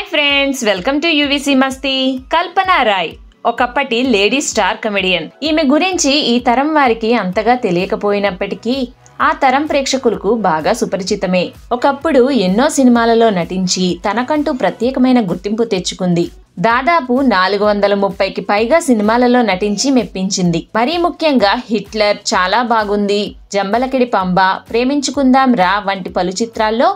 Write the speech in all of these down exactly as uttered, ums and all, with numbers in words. Hi friends welcome to UVC मस्ती कल्पना राय ఒకప్పటి lady star comedian ఈమె గురించి ఈ తరం వారికి అంతగా తెలియకపోయినప్పటికీ ఆ తరం ప్రేక్షకులకు బాగా సుపరిచితమే ఒకప్పుడు ఎన్నో సినిమాలలో నటించి తనకంటూ ప్రత్యేకమైన గుర్తింపు తెచ్చుకుంది దాదాపు నాలుగు వందల ముప్పై కి పైగా సినిమాలలో నటించి మెప్పించింది మరీ ముఖ్యంగా హిట్లర్ చాలా బాగుంది జంబలకిడి పంబ ప్రేమించుకుందాం రా వంటి పలు చిత్రాల్లో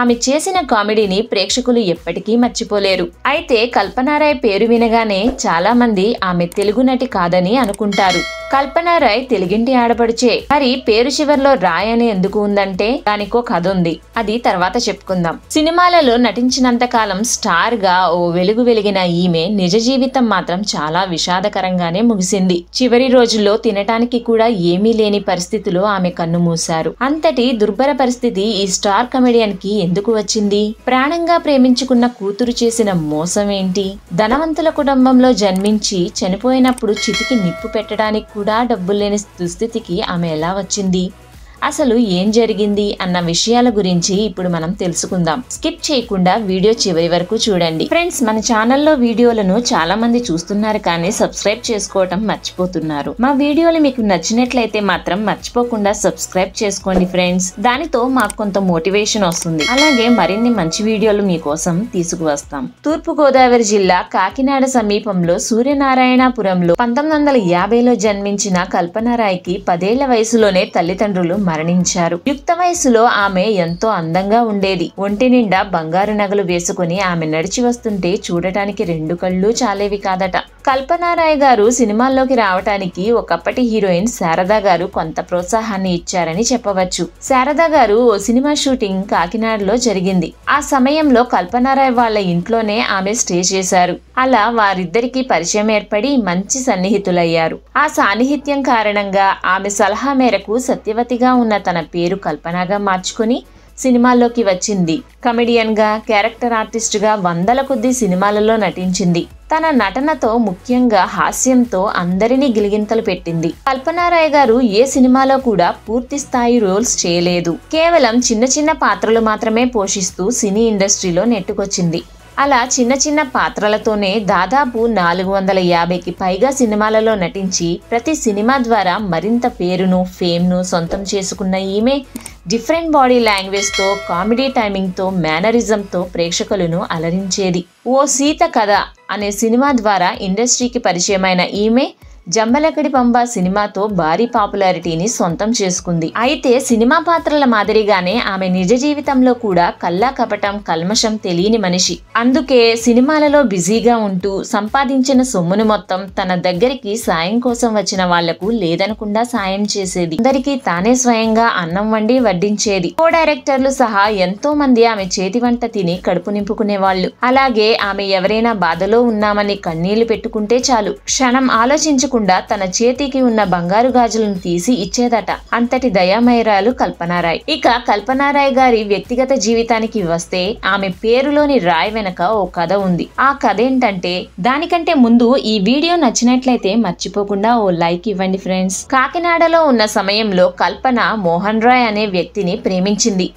ఆమె చేసిన కామెడీని ప్రేక్షకులు ఎప్పటికీ మర్చిపోలేరు అయితే కల్పన రాయ్ పేరు వినగానే చాలా మంది ఆమె తెలుగు నటి కాదని అనుకుంటారు కల్పన రాయ్ తెలుగింటి ఆడపడుచే మరి పేరు చివర్లో రాయ్ అని ఎందుకు ఉందంటే దానికో కథ ఉంది అది తర్వాత చెప్పుకుందాం సినిమాలలో నటించినంత కాలం స్టార్ గా ఓ వెలుగు వెలిగిన ఈమె నిజ జీవితం మాత్రం చాలా విషాదకరంగానే ముగిసింది చివరి రోజుల్లో తినడానికి కూడా ఏమీ లేని పరిస్థితిలో ఆమె కన్ను మూశారు అంతటి దుర్భర పరిస్థితి ఈ స్టార్ కమెడియన్ కి ఎందుకు వచ్చింది ప్రాణంగా ప్రేమించుకున్న కూతురు చేసిన మోసం ఏంటి ధనవంతుల కుటుంబంలో జన్మించి చనిపోయినప్పుడు చితికి నిప్పు పెట్టడానికి కూడా డబ్బులు లేని దుస్థితికి ఆమె ఎలా వచ్చింది అసలు ఏం జరిగింది అన్న విషయాల గురించి ఇప్పుడు మనం తెలుసుకుందాం స్కిప్ చేయకుండా వీడియో చివరి వరకు చూడండి ఫ్రెండ్స్ మన ఛానల్లో వీడియోలను చాలా మంది చూస్తున్నారు కానీ సబ్స్క్రైబ్ చేసుకోవడం మర్చిపోతున్నారు మా వీడియోలు మీకు నచ్చినట్లయితే మాత్రం మర్చిపోకుండా సబ్స్క్రైబ్ చేసుకోండి ఫ్రెండ్స్ దానితో మాకు కొంత మోటివేషన్ వస్తుంది అలాగే మరిన్ని మంచి వీడియోలు మీ కోసం తీసుకువస్తాం తూర్పు గోదావరి జిల్లా కాకినాడ సమీపంలో సూర్యనారాయణపురంలో పంతొమ్మిది వందల యాభైలో జన్మించిన కల్పన రాయ్కి పదేళ్ల వయసులోనే తల్లిదండ్రులు మరణించారు యుక్త వయసులో ఆమె ఎంతో అందంగా ఉండేది ఒంటి నిండా బంగారు నగలు వేసుకుని ఆమె నడిచి వస్తుంటే చూడటానికి రెండు కళ్ళు చాలేవి కాదట కల్పన రాయ్ గారు సినిమాల్లోకి రావటానికి ఒకప్పటి హీరోయిన్ శారదా గారు కొంత ప్రోత్సాహాన్ని ఇచ్చారని చెప్పవచ్చు శారదా గారు ఓ సినిమా షూటింగ్ కాకినాడలో జరిగింది ఆ సమయంలో కల్పన రాయ్ వాళ్ళ ఇంట్లోనే ఆమె స్టే చేశారు అలా వారిద్దరికీ పరిచయం ఏర్పడి మంచి సన్నిహితులయ్యారు ఆ సాన్నిహిత్యం కారణంగా ఆమె సలహా మేరకు సత్యవతిగా ఉన్న తన పేరు కల్పనగా మార్చుకుని సినిమాల్లోకి వచ్చింది కమెడియన్ గా క్యారెక్టర్ ఆర్టిస్ట్ గా వందల కొద్ది సినిమాలలో నటించింది తన నటనతో ముఖ్యంగా హాస్యంతో అందరినీ గిలిగింతలు పెట్టింది కల్పన రాయ్ గారు ఏ సినిమాలో కూడా పూర్తి స్థాయి రోల్స్ చేయలేదు కేవలం చిన్న చిన్న పాత్రలు మాత్రమే పోషిస్తూ సినీ ఇండస్ట్రీలో నెట్టుకొచ్చింది అలా చిన్న చిన్న పాత్రలతోనే దాదాపు నాలుగు వందల యాభైకి పైగా సినిమాలలో నటించి ప్రతి సినిమా ద్వారా మరింత పేరును ఫేమ్ను సొంతం చేసుకున్న ఈమె డిఫరెంట్ బాడీ లాంగ్వేజ్తో కామెడీ టైమింగ్తో మేనరిజంతో ప్రేక్షకులను అలరించేది ఓ సీత కథ అనే సినిమా ద్వారా ఇండస్ట్రీకి పరిచయమైన ఈమె జంబలకిడి పంబ సినిమాతో భారీ పాపులారిటీని సొంతం చేసుకుంది అయితే సినిమా పాత్రల మాదిరిగానే ఆమె నిజ జీవితంలో కూడా కల్లా కపటం కల్మషం తెలియని మనిషి అందుకే సినిమాలలో బిజీగా ఉంటూ సంపాదించిన సొమ్మును మొత్తం తన దగ్గరికి సాయం కోసం వచ్చిన వాళ్లకు లేదనకుండా సాయం చేసేది అందరికీ తానే స్వయంగా అన్నం వండి వడ్డించేది కో డైరెక్టర్లు సహా ఎంతో మంది ఆమె చేతి వంట తిని కడుపు నింపుకునేవాళ్లు అలాగే ఆమె ఎవరైనా బాధలో ఉన్నామని కన్నీళ్లు పెట్టుకుంటే చాలు క్షణం ఆలోచించు తన చేతికి ఉన్న బంగారు గాజులను తీసి ఇచ్చేదట అంతటి దయామయరాలు కల్పన రాయ్ ఇక కల్పన రాయ్ గారి వ్యక్తిగత జీవితానికి వస్తే ఆమె పేరులోని రాయ్ వెనక ఓ కథ ఉంది ఆ కథ ఏంటంటే దానికంటే ముందు ఈ వీడియో నచ్చినట్లయితే మర్చిపోకుండా ఓ లైక్ ఇవ్వండి ఫ్రెండ్స్ కాకినాడలో ఉన్న సమయంలో కల్పన మోహన్ రాయ్ అనే వ్యక్తిని ప్రేమించింది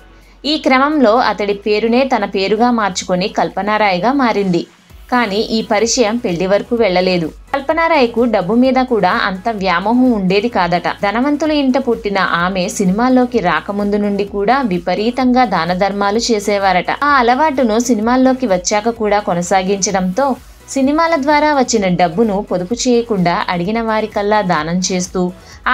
ఈ క్రమంలో అతడి పేరునే తన పేరుగా మార్చుకుని కల్పన రాయ్ గా మారింది కానీ ఈ పరిచయం పెళ్లి వరకు వెళ్లలేదు కల్పన రాయ్ కు డబ్బు మీద కూడా అంత వ్యామోహం ఉండేది కాదట ధనవంతుల ఇంట పుట్టిన ఆమె సినిమాల్లోకి రాకముందు నుండి కూడా విపరీతంగా దాన ధర్మాలు చేసేవారట ఆ అలవాటును సినిమాల్లోకి వచ్చాక కూడా కొనసాగించడంతో సినిమాల ద్వారా వచ్చిన డబ్బును పొదుపు చేయకుండా అడిగిన వారికల్లా దానం చేస్తూ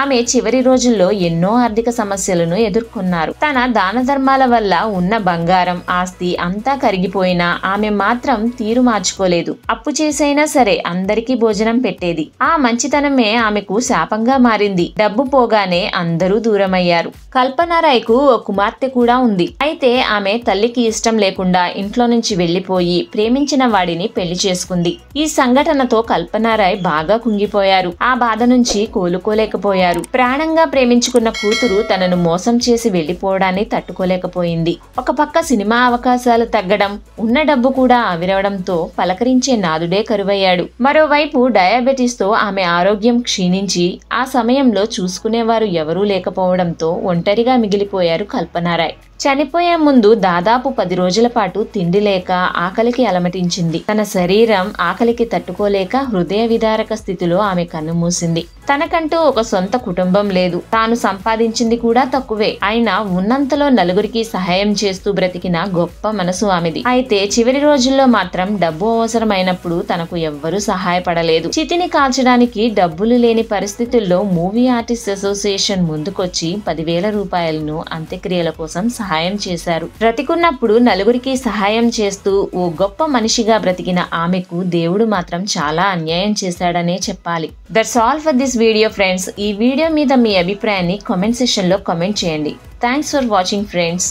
ఆమె చివరి రోజుల్లో ఎన్నో ఆర్థిక సమస్యలను ఎదుర్కొన్నారు తన దాన ధర్మాల వల్ల ఉన్న బంగారం ఆస్తి అంతా కరిగిపోయినా ఆమె మాత్రం తీరు మార్చుకోలేదు అప్పు చేసైనా సరే అందరికీ భోజనం పెట్టేది ఆ మంచితనమే ఆమెకు శాపంగా మారింది డబ్బు పోగానే అందరూ దూరమయ్యారు కల్పన రాయ్ కు ఓ కుమార్తె కూడా ఉంది అయితే ఆమె తల్లికి ఇష్టం లేకుండా ఇంట్లో నుంచి వెళ్లిపోయి ప్రేమించిన వాడిని పెళ్లి చేసుకుంది ఈ సంఘటనతో కల్పన రాయ్ బాగా కుంగిపోయారు ఆ బాధ నుంచి కోలుకోలేకపోయారు ప్రాణంగా ప్రేమించుకున్న కూతురు తనను మోసం చేసి వెళ్లిపోవడాన్ని తట్టుకోలేకపోయింది ఒక పక్క సినిమా అవకాశాలు తగ్గడం ఉన్న డబ్బు కూడా ఆవిరవడంతో పలకరించే నాదుడే కరువయ్యాడు మరోవైపు డయాబెటీస్ తో ఆమె ఆరోగ్యం క్షీణించి ఆ సమయంలో చూసుకునేవారు ఎవరూ లేకపోవడంతో ఒంటరిగా మిగిలిపోయారు కల్పన రాయ్ చనిపోయే ముందు దాదాపు పది రోజుల పాటు తిండి లేక ఆకలికి అలమటించింది. తన శరీరం ఆకలికి తట్టుకోలేక హృదయ విదారక స్థితిలో ఆమె కన్నుమూసింది. తనకంటూ ఒక సొంత కుటుంబం లేదు, తాను సంపాదించింది కూడా తక్కువే. అయినా ఉన్నంతలో నలుగురికి సహాయం చేస్తూ బ్రతికిన గొప్ప మనసు ఆమెది. అయితే చివరి రోజుల్లో మాత్రం డబ్బు అవసరమైనప్పుడు తనకు ఎవ్వరూ సహాయపడలేదు. చితిని కాల్చడానికి డబ్బులు లేని పరిస్థితుల్లో మూవీ ఆర్టిస్ట్ అసోసియేషన్ ముందుకొచ్చి పదివేల రూపాయలను అంత్యక్రియల కోసం సహాయం చేశారు. బ్రతికున్నప్పుడు నలుగురికి సహాయం చేస్తూ ఓ గొప్ప మనిషిగా బ్రతికిన ఆమెకు దేవుడు మాత్రం చాలా అన్యాయం చేశాడనే చెప్పాలి. That's all for this video friends. ఈ వీడియో మీద మీ అభిప్రాయాన్ని కామెంట్ సెక్షన్ లో కామెంట్ చేయండి. Thanks for watching friends.